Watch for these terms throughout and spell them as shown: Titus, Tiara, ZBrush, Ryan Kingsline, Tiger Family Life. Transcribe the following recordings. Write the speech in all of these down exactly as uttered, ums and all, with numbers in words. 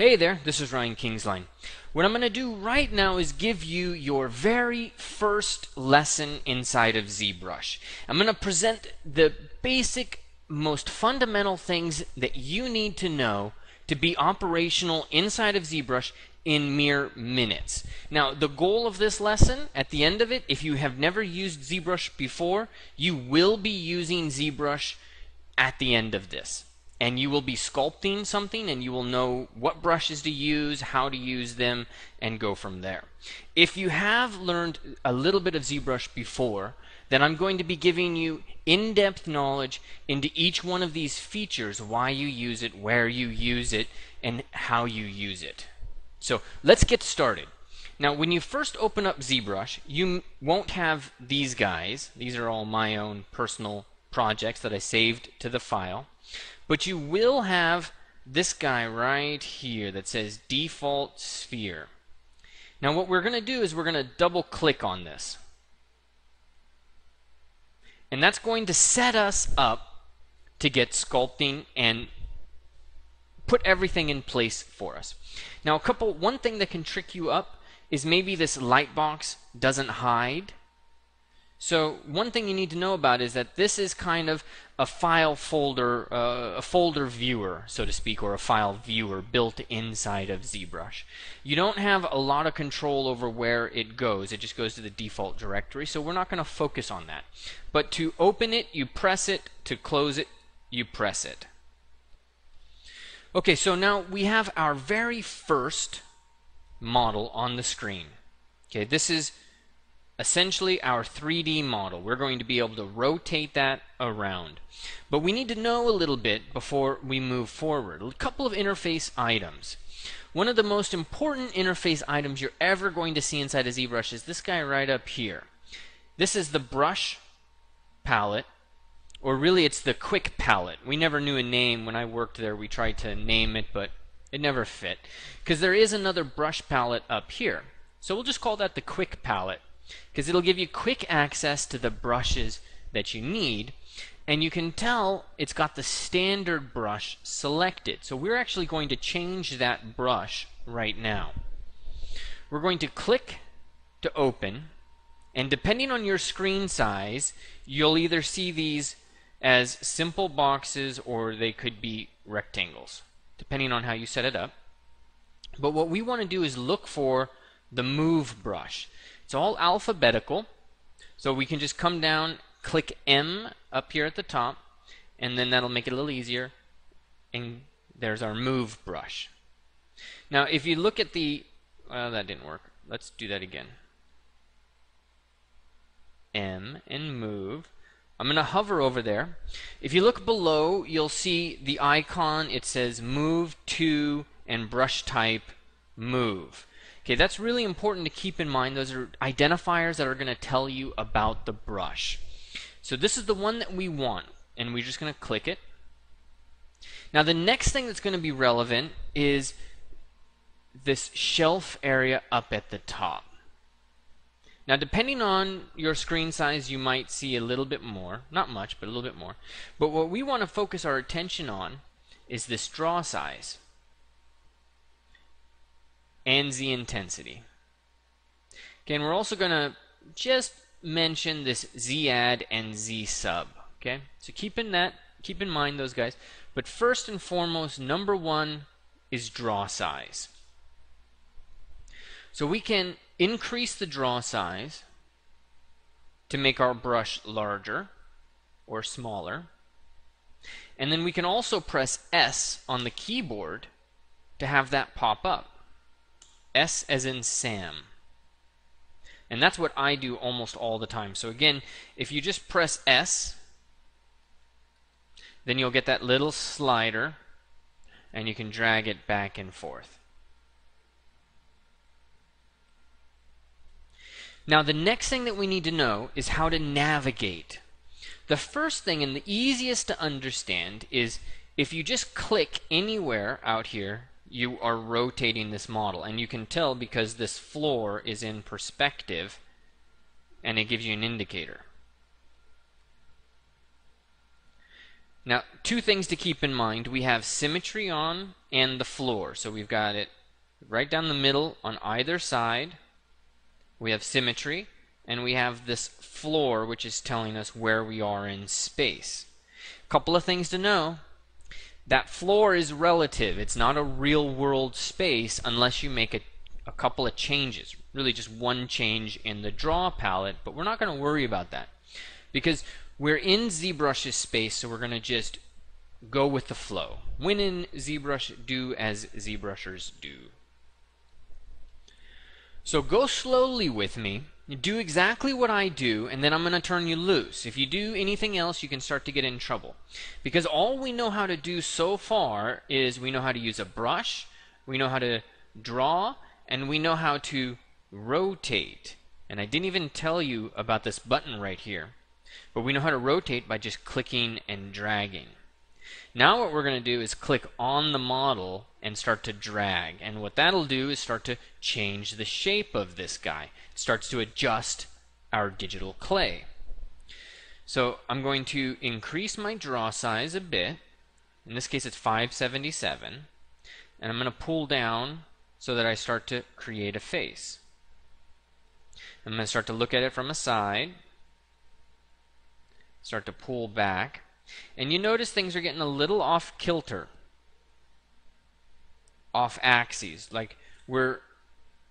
Hey there, this is Ryan Kingsline. What I'm going to do right now is give you your very first lesson inside of ZBrush. I'm going to present the basic, most fundamental things that you need to know to be operational inside of ZBrush in mere minutes. Now, the goal of this lesson, at the end of it, if you have never used ZBrush before, you will be using ZBrush at the end of this. And you will be sculpting something, and you will know what brushes to use, how to use them, and go from there. If you have learned a little bit of ZBrush before, then I'm going to be giving you in-depth knowledge into each one of these features, why you use it, where you use it, and how you use it. So let's get started. Now, when you first open up ZBrush, you won't have these guys. These are all my own personal projects that I saved to the file. But you will have this guy right here that says default sphere. Now what we're going to do is we're going to double click on this. And that's going to set us up to get sculpting and put everything in place for us. Now a couple, one thing that can trick you up is maybe this light box doesn't hide. So one thing you need to know about is that this is kind of a file folder, uh, a folder viewer, so to speak, or a file viewer built inside of ZBrush. You don't have a lot of control over where it goes. It just goes to the default directory, so we're not going to focus on that. But to open it, you press it. To close it, you press it. Okay, so now we have our very first model on the screen. Okay, this is essentially our three D model. We're going to be able to rotate that around. But we need to know a little bit before we move forward. A couple of interface items. One of the most important interface items you're ever going to see inside of ZBrush is this guy right up here. This is the brush palette, or really it's the quick palette. We never knew a name when I worked there. We tried to name it, but it never fit, because there is another brush palette up here. So we'll just call that the quick palette, because it'll give you quick access to the brushes that you need, and you can tell it's got the standard brush selected. So we're actually going to change that brush right now. We're going to click to open, and depending on your screen size, you'll either see these as simple boxes or they could be rectangles, depending on how you set it up. But what we want to do is look for the move brush. It's all alphabetical, so we can just come down, click M up here at the top, and then that'll make it a little easier, and there's our move brush. Now if you look at the, well, that didn't work. Let's do that again. M and move. I'm going to hover over there. If you look below, you'll see the icon. It says move to and brush type move. Okay, that's really important to keep in mind. Those are identifiers that are going to tell you about the brush. So this is the one that we want, and we're just going to click it. Now the next thing that's going to be relevant is this shelf area up at the top. Now depending on your screen size, you might see a little bit more, not much, but a little bit more. But what we want to focus our attention on is this draw size and the intensity. Okay, and we're also going to just mention this Z add and Z sub. Okay, so keep in that, keep in mind those guys. But first and foremost, number one is draw size. So we can increase the draw size to make our brush larger or smaller, and then we can also press S on the keyboard to have that pop up. S as in Sam. And that's what I do almost all the time. So again, if you just press S, then you'll get that little slider, and you can drag it back and forth. Now the next thing that we need to know is how to navigate. The first thing and the easiest to understand is if you just click anywhere out here, you are rotating this model, and you can tell because this floor is in perspective and it gives you an indicator. Now, two things to keep in mind. We have symmetry on and the floor. So we've got it right down the middle on either side. We have symmetry, and we have this floor, which is telling us where we are in space. A couple of things to know. That floor is relative. It's not a real-world space unless you make a, a couple of changes. Really just one change in the draw palette, but we're not going to worry about that because we're in ZBrush's space, so we're going to just go with the flow. When in ZBrush, do as ZBrushers do. So go slowly with me. Do exactly what I do, and then I'm going to turn you loose. If you do anything else, you can start to get in trouble. Because all we know how to do so far is we know how to use a brush, we know how to draw, and we know how to rotate. And I didn't even tell you about this button right here. But we know how to rotate by just clicking and dragging. Now what we're going to do is click on the model and start to drag. And what that'll do is start to change the shape of this guy. It starts to adjust our digital clay. So I'm going to increase my draw size a bit. In this case it's five seventy-seven. And I'm going to pull down so that I start to create a face. I'm going to start to look at it from a side. Start to pull back, and you notice things are getting a little off kilter, off axis, like we're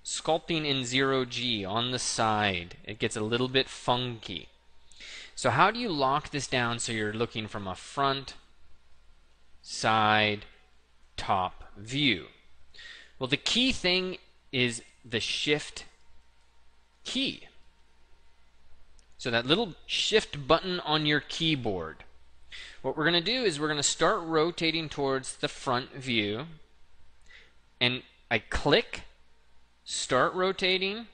sculpting in zero G on the side. It gets a little bit funky. So how do you lock this down so you're looking from a front, side, top view? Well, the key thing is the shift key. So that little shift button on your keyboard. What we're going to do is we're going to start rotating towards the front view, and I click, start rotating,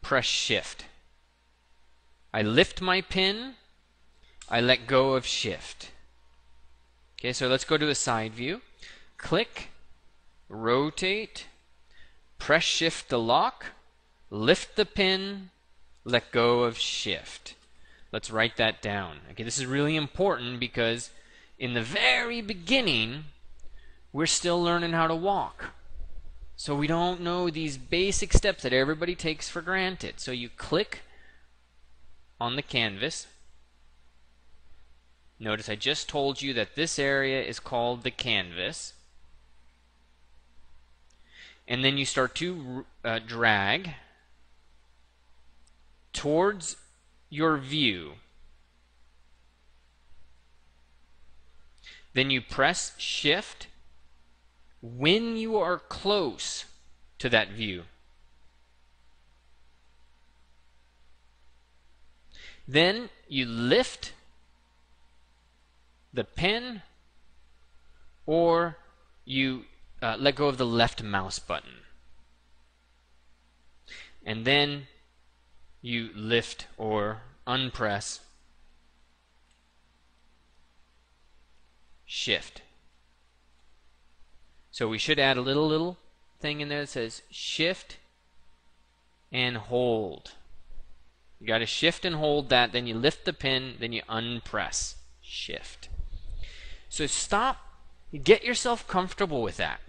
press shift. I lift my pin, I let go of shift. Okay, so let's go to a side view. Click, rotate, press shift to lock, lift the pin, let go of shift. Let's write that down. Okay, this is really important because in the very beginning we're still learning how to walk. So we don't know these basic steps that everybody takes for granted. So you click on the canvas. Notice I just told you that this area is called the canvas. And then you start to uh, drag towards your view. Then you press shift when you are close to that view. Then you lift the pen, or you uh, let go of the left mouse button. And then you lift or unpress shift. So we should add a little little thing in there that says shift and hold. You gotta shift and hold that, then you lift the pin, then you unpress shift. So stop, get yourself comfortable with that.